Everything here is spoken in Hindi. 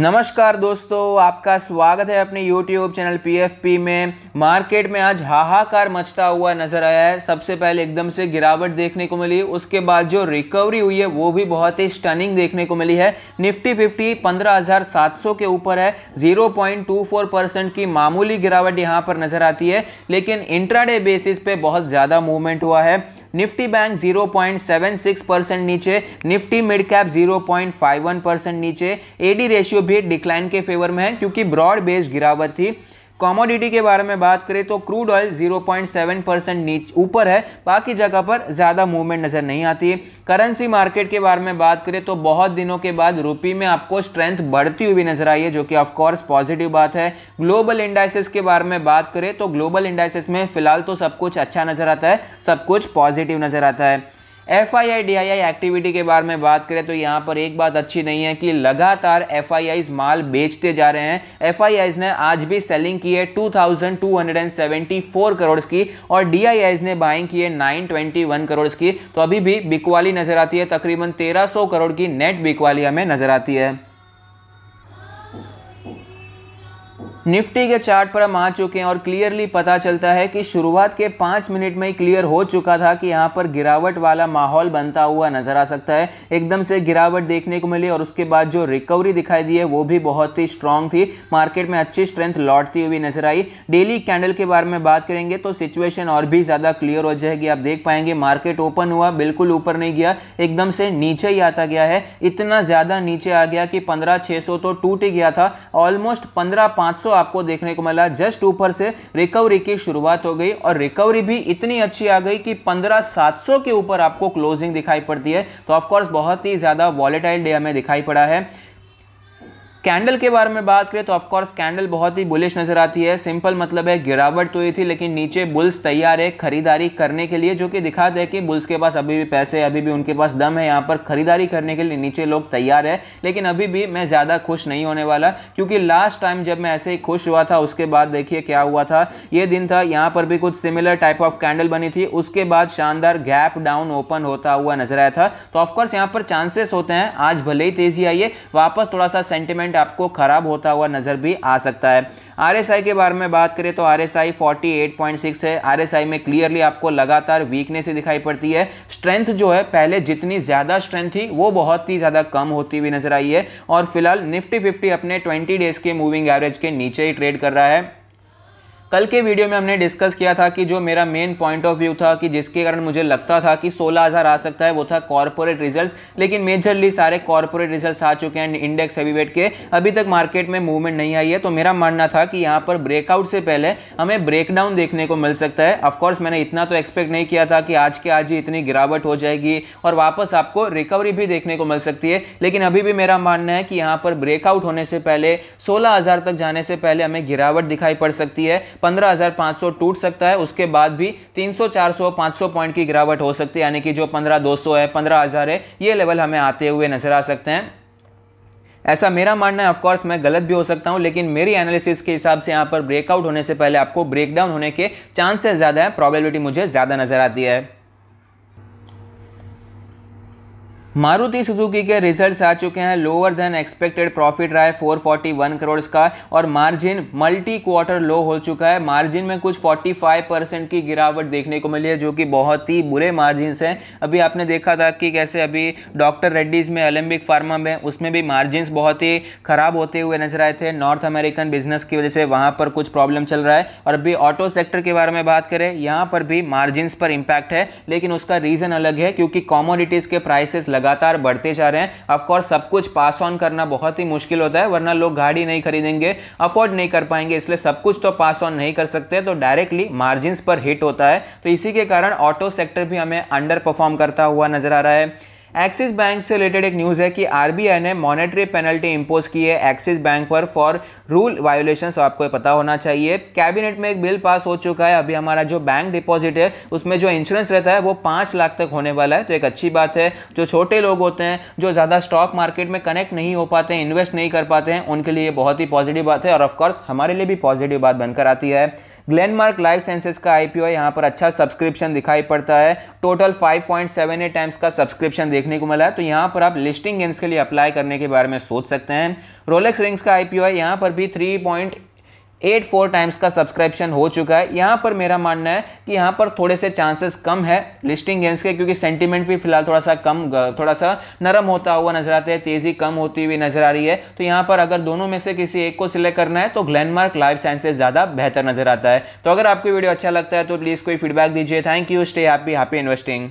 नमस्कार दोस्तों, आपका स्वागत है अपने YouTube चैनल PFP में। मार्केट में आज हाहाकार मचता हुआ नज़र आया है। सबसे पहले एकदम से गिरावट देखने को मिली, उसके बाद जो रिकवरी हुई है वो भी बहुत ही स्टनिंग देखने को मिली है। निफ्टी 50 15,700 के ऊपर है, 0.24% की मामूली गिरावट यहाँ पर नज़र आती है, लेकिन इंट्राडे बेसिस पे बहुत ज़्यादा मूवमेंट हुआ है। निफ्टी बैंक 0.76% नीचे, निफ्टी मिड कैप 0.51% नीचे, एडी रेशियो भी डिक्लाइन के फेवर में है क्योंकि ब्रॉड बेस्ड गिरावट थी। कॉमोडिटी के बारे में बात करें तो क्रूड ऑयल 0.7% नीचे ऊपर है, बाकी जगह पर ज़्यादा मूवमेंट नज़र नहीं आती है। करेंसी मार्केट के बारे में बात करें तो बहुत दिनों के बाद रुपी में आपको स्ट्रेंथ बढ़ती हुई भी नज़र आई है, जो कि ऑफकोर्स पॉजिटिव बात है। ग्लोबल इंडाइसेस के बारे में बात करें तो ग्लोबल इंडाइसेस में फ़िलहाल तो सब कुछ अच्छा नज़र आता है, सब कुछ पॉजिटिव नज़र आता है। FII DII एक्टिविटी के बारे में बात करें तो यहाँ पर एक बात अच्छी नहीं है कि लगातार FIIs माल बेचते जा रहे हैं। FIIs ने आज भी सेलिंग की है 2,274 करोड़ की और DIIs ने बाइंग की है 921 करोड़ की, तो अभी भी बिकवाली नज़र आती है। तकरीबन 1,300 करोड़ की नेट बिकवाली हमें नज़र आती है। निफ्टी के चार्ट पर हम आ चुके हैं और क्लियरली पता चलता है कि शुरुआत के 5 मिनट में ही क्लियर हो चुका था कि यहाँ पर गिरावट वाला माहौल बनता हुआ नज़र आ सकता है। एकदम से गिरावट देखने को मिली और उसके बाद जो रिकवरी दिखाई दी है वो भी बहुत ही स्ट्रांग थी। मार्केट में अच्छी स्ट्रेंथ लौटती हुई नज़र आई। डेली कैंडल के बारे में बात करेंगे तो सिचुएशन और भी ज़्यादा क्लियर हो जाएगी। आप देख पाएंगे मार्केट ओपन हुआ, बिल्कुल ऊपर नहीं गया, एकदम से नीचे ही आता गया है। इतना ज़्यादा नीचे आ गया कि 15,600 तो टूट ही गया था, ऑलमोस्ट 15,500 आपको देखने को मिला। जस्ट ऊपर से रिकवरी की शुरुआत हो गई और रिकवरी भी इतनी अच्छी आ गई कि 15,700 के ऊपर आपको क्लोजिंग दिखाई पड़ती है। तो ऑफ कोर्स बहुत ही ज़्यादा वॉलेटाइल डे हमें दिखाई पड़ा है। कैंडल के बारे में बात करें तो ऑफ कोर्स कैंडल बहुत ही बुलिश नज़र आती है। सिंपल मतलब है गिरावट तो ये थी, लेकिन नीचे बुल्स तैयार है खरीदारी करने के लिए, जो कि दिखाते हैं कि बुल्स के पास अभी भी पैसे, अभी भी उनके पास दम है यहाँ पर खरीदारी करने के लिए। नीचे लोग तैयार है, लेकिन अभी भी मैं ज़्यादा खुश नहीं होने वाला, क्योंकि लास्ट टाइम जब मैं ऐसे ही खुश हुआ था उसके बाद देखिए क्या हुआ था। ये दिन था, यहाँ पर भी कुछ सिमिलर टाइप ऑफ कैंडल बनी थी, उसके बाद शानदार गैप डाउन ओपन होता हुआ नजर आया था। तो ऑफकोर्स यहाँ पर चांसेस होते हैं, आज भले ही तेजी आइए, वापस थोड़ा सा सेंटिमेंट आपको खराब होता हुआ नजर भी आ सकता है। RSI के बारे में बात करें तो RSI 48.6 है। RSI में क्लियरली आपको लगातार वीकनेस दिखाई पड़ती है। स्ट्रेंथ जो है, पहले जितनी ज़्यादा स्ट्रेंथ थी वो बहुत ही ज़्यादा कम होती हुई नजर आई है और फिलहाल निफ्टी 50 अपने 20 डेज के मूविंग एवरेज के नीचे ही ट्रेड कर रहा है। कल के वीडियो में हमने डिस्कस किया था कि जो मेरा मेन पॉइंट ऑफ व्यू था कि जिसके कारण मुझे लगता था कि 16,000 आ सकता है, वो था कॉर्पोरेट रिजल्ट्स, लेकिन मेजरली सारे कॉर्पोरेट रिजल्ट्स आ चुके हैं इंडेक्स हैवी वेट के। अभी तक मार्केट में मूवमेंट नहीं आई है, तो मेरा मानना था कि यहाँ पर ब्रेकआउट से पहले हमें ब्रेकडाउन देखने को मिल सकता है। ऑफकोर्स मैंने इतना तो एक्सपेक्ट नहीं किया था कि आज के आज ही इतनी गिरावट हो जाएगी और वापस आपको रिकवरी भी देखने को मिल सकती है, लेकिन अभी भी मेरा मानना है कि यहाँ पर ब्रेकआउट होने से पहले 16,000 तक जाने से पहले हमें गिरावट दिखाई पड़ सकती है। 15,500 टूट सकता है, उसके बाद भी 300, 400, 500 पॉइंट की गिरावट हो सकती है, यानी कि जो 15,200 है, 15,000 है, ये लेवल हमें आते हुए नजर आ सकते हैं। ऐसा मेरा मानना है, ऑफकोर्स मैं गलत भी हो सकता हूं, लेकिन मेरी एनालिसिस के हिसाब से यहाँ पर ब्रेकआउट होने से पहले आपको ब्रेकडाउन होने के चांसेस ज़्यादा है, प्रॉबेबिलिटी मुझे ज़्यादा नजर आती है। मारुति सुजुकी के रिजल्ट्स आ चुके हैं। लोअर देन एक्सपेक्टेड प्रॉफिट रहा है 441 करोड़ का और मार्जिन मल्टी क्वार्टर लो हो चुका है। मार्जिन में कुछ 45% की गिरावट देखने को मिली है, जो कि बहुत ही बुरे मार्जिन्स हैं। अभी आपने देखा था कि कैसे अभी डॉक्टर रेड्डीज़ में, एलेम्बिक फार्मा में, उसमें भी मार्जिन्स बहुत ही ख़राब होते हुए नजर आए थे। नॉर्थ अमेरिकन बिजनेस की वजह से वहाँ पर कुछ प्रॉब्लम चल रहा है। और अभी ऑटो सेक्टर के बारे में बात करें, यहाँ पर भी मार्जिन्स पर इम्पैक्ट है, लेकिन उसका रीज़न अलग है क्योंकि कॉमोडिटीज़ के प्राइसेस लगातार बढ़ते जा रहे हैं। ऑफ कोर्स सब कुछ पास ऑन करना बहुत ही मुश्किल होता है, वरना लोग गाड़ी नहीं खरीदेंगे, अफोर्ड नहीं कर पाएंगे, इसलिए सब कुछ तो पास ऑन नहीं कर सकते, तो डायरेक्टली मार्जिन्स पर हिट होता है। तो इसी के कारण ऑटो सेक्टर भी हमें अंडर परफॉर्म करता हुआ नजर आ रहा है। एक्सिस बैंक से रिलेटेड एक न्यूज़ है कि RBI ने मॉनेटरी पेनल्टी इंपोज की है एक्सिस बैंक पर फॉर रूल वायोलेशन, तो आपको पता होना चाहिए। कैबिनेट में एक बिल पास हो चुका है। अभी हमारा जो बैंक डिपॉजिट है उसमें जो इंश्योरेंस रहता है वो 5 लाख तक होने वाला है, तो एक अच्छी बात है। जो छोटे लोग होते हैं, जो ज़्यादा स्टॉक मार्केट में कनेक्ट नहीं हो पाते हैं, इन्वेस्ट नहीं कर पाते हैं, उनके लिए बहुत ही पॉजिटिव बात है और ऑफकोर्स हमारे लिए भी पॉजिटिव बात बनकर आती है। ग्लेनमार्क लाइफ साइंसेज का आईपीओ है, यहाँ पर अच्छा सब्सक्रिप्शन दिखाई पड़ता है, टोटल 5.78 टाइम्स का सब्सक्रिप्शन देखने को मिला है, तो यहाँ पर आप लिस्टिंग गेंस के लिए अप्लाई करने के बारे में सोच सकते हैं। रोलेक्स रिंग्स का आईपीओ है, यहाँ पर भी 3.84 टाइम्स का सब्सक्रिप्शन हो चुका है। यहाँ पर मेरा मानना है कि यहाँ पर थोड़े से चांसेस कम है लिस्टिंग गेंस के, क्योंकि सेंटीमेंट भी फिलहाल थोड़ा सा नरम होता हुआ नजर आता है, तेजी कम होती हुई नजर आ रही है। तो यहाँ पर अगर दोनों में से किसी एक को सिलेक्ट करना है तो ग्लेनमार्क लाइफ साइंसेज ज़्यादा बेहतर नजर आता है। तो अगर आपको वीडियो अच्छा लगता है तो प्लीज़ कोई फीडबैक दीजिए। Thank you, stay happy, happy investing.